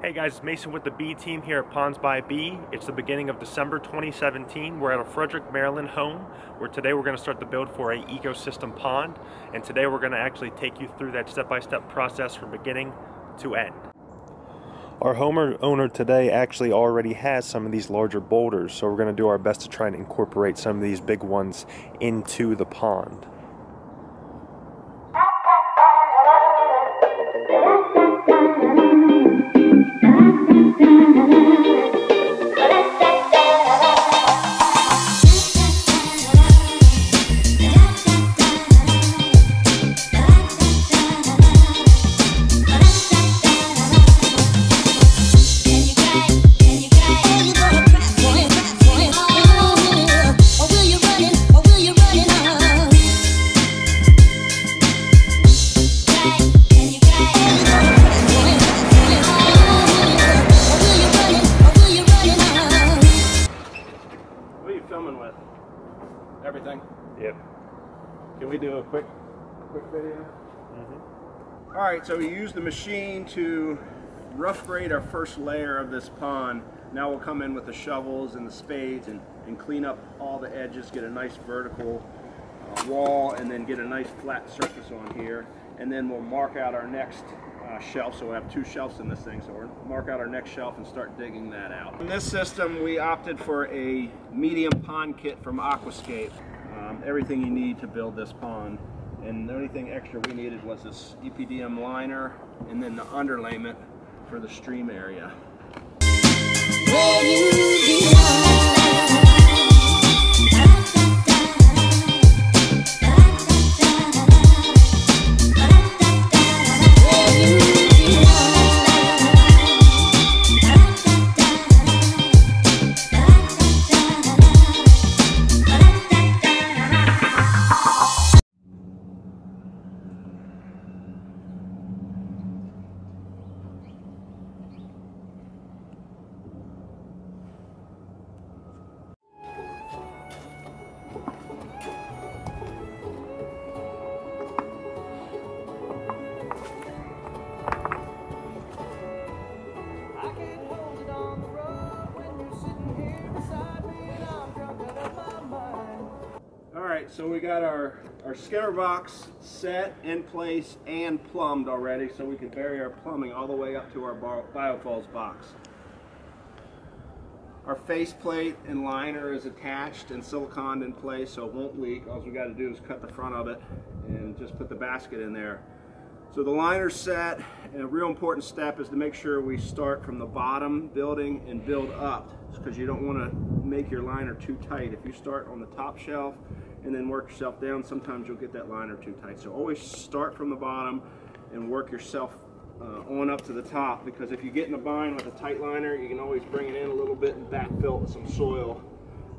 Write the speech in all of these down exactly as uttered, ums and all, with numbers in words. Hey guys, it's Mason with the B Team here at Ponds by Bee. It's the beginning of December twenty seventeen. We're at a Frederick, Maryland home where today we're going to start the build for an ecosystem pond, and today we're going to actually take you through that step-by-step process from beginning to end. Our homeowner today actually already has some of these larger boulders, so we're going to do our best to try and incorporate some of these big ones into the pond. Everything? Yep. Can we do a quick quick video? Mm-hmm. All right, so we used the machine to rough grade our first layer of this pond. Now we'll come in with the shovels and the spades and, and clean up all the edges, get a nice vertical uh, wall, and then get a nice flat surface on here. And then we'll mark out our next uh, shelf. So we'll have two shelves in this thing. So we'll mark out our next shelf and start digging that out. In this system, we opted for a medium pond kit from Aquascape. Um, everything you need to build this pond. And the only thing extra we needed was this E P D M liner and then the underlayment for the stream area. So we got our, our skimmer box set in place and plumbed already, so we can vary our plumbing all the way up to our biofalls box. Our faceplate and liner is attached and siliconed in place, so it won't leak. All we got to do is cut the front of it and just put the basket in there. So the liner's set, and a real important step is to make sure we start from the bottom building and build up, because you don't want to make your liner too tight. If you start on the top shelf and then work yourself down, sometimes you'll get that liner too tight. So always start from the bottom and work yourself uh, on up to the top, because if you get in a bind with a tight liner, you can always bring it in a little bit and backfill it with some soil.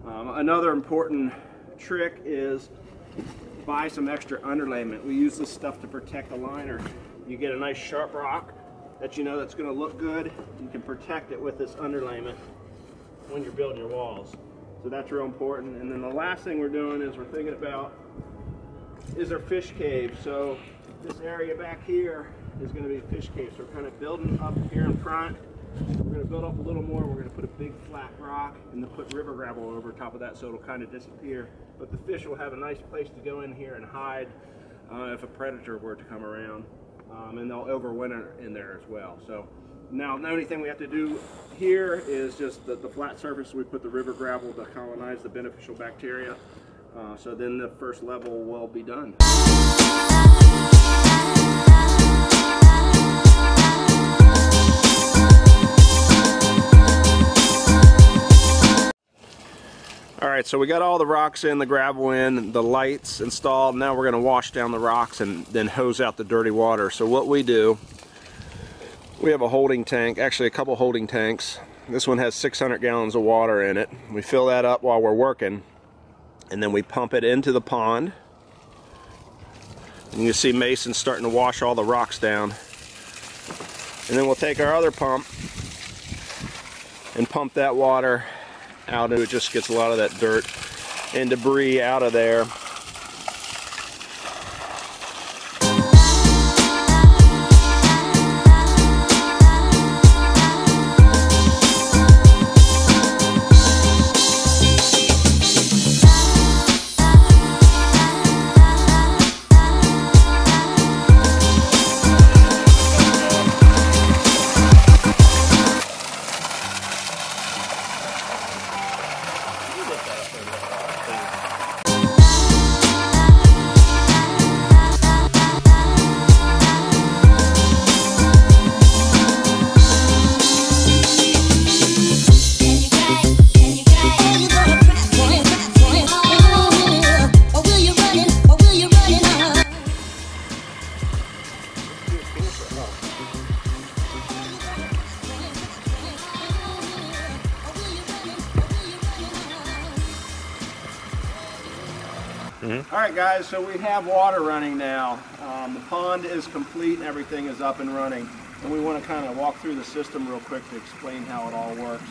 Um, another important trick is buy some extra underlayment. We use this stuff to protect the liner. You get a nice sharp rock that you know that's going to look good. You can protect it with this underlayment when you're building your walls. So that's real important. And then the last thing we're doing is we're thinking about is our fish cave. So this area back here is going to be a fish cave. So we're kind of building up here in front. We're going to build up a little more. We're going to put a big flat rock and then put river gravel over top of that, so it'll kind of disappear. But the fish will have a nice place to go in here and hide uh, if a predator were to come around. Um, and they'll overwinter in there as well. So now the only thing we have to do here is just the, the flat surface. We put the river gravel to colonize the beneficial bacteria. Uh, so then the first level will be done. Alright, so we got all the rocks in, the gravel in, the lights installed. Now we're going to wash down the rocks and then hose out the dirty water. So what we do, we have a holding tank, actually a couple holding tanks. This one has six hundred gallons of water in it. We fill that up while we're working, and then we pump it into the pond. And you can see Mason's starting to wash all the rocks down. And then we'll take our other pump and pump that water out. It just gets a lot of that dirt and debris out of there. Alright guys, so we have water running now. Um, the pond is complete and everything is up and running. And we want to kind of walk through the system real quick to explain how it all works.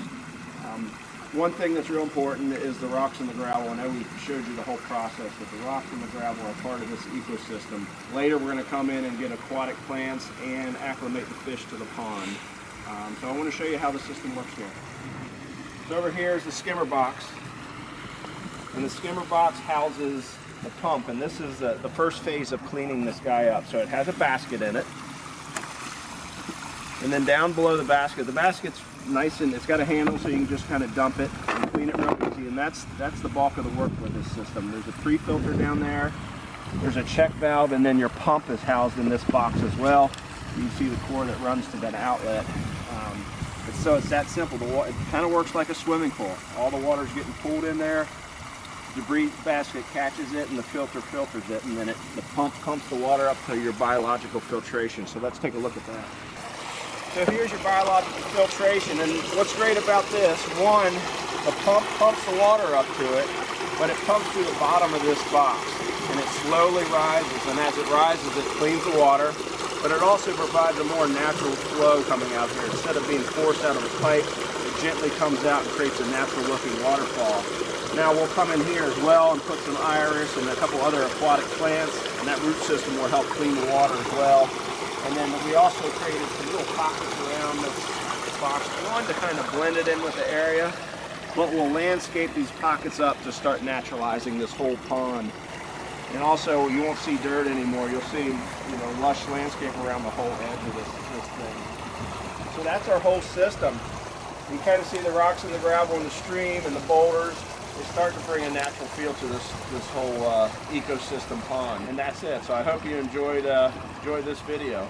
Um, one thing that's real important is the rocks and the gravel. I know we showed you the whole process, but the rocks and the gravel are part of this ecosystem. Later we're going to come in and get aquatic plants and acclimate the fish to the pond. Um, so I want to show you how the system works here. So over here is the skimmer box. And the skimmer box houses the pump, and this is the, the first phase of cleaning this guy up. So it has a basket in it, and then down below the basket, the basket's nice and it's got a handle so you can just kind of dump it and clean it real easy. And that's that's the bulk of the work with this system. There's a pre-filter down there, there's a check valve, and then your pump is housed in this box as well. You can see the core that runs to that outlet. Um, so it's that simple. The water, it kind of works like a swimming pool. All the water's getting pulled in there. Debris basket catches it and the filter filters it, and then it, the pump pumps the water up to your biological filtration. So let's take a look at that. So here's your biological filtration, and what's great about this, one, the pump pumps the water up to it, but it pumps through the bottom of this box, and it slowly rises, and as it rises it cleans the water, but it also provides a more natural flow coming out here. Instead of being forced out of the pipe, it gently comes out and creates a natural looking waterfall. Now we'll come in here as well and put some iris and a couple other aquatic plants, and that root system will help clean the water as well. And then we also created some little pockets around this box. We wanted to kind of blend it in with the area, but we'll landscape these pockets up to start naturalizing this whole pond. And also you won't see dirt anymore. You'll see, you know, lush landscape around the whole edge of this, this thing. So that's our whole system. You kind of see the rocks and the gravel and the stream and the boulders. They start to bring a natural feel to this this whole uh, ecosystem pond, and that's it. So I hope you enjoyed uh, enjoyed this video.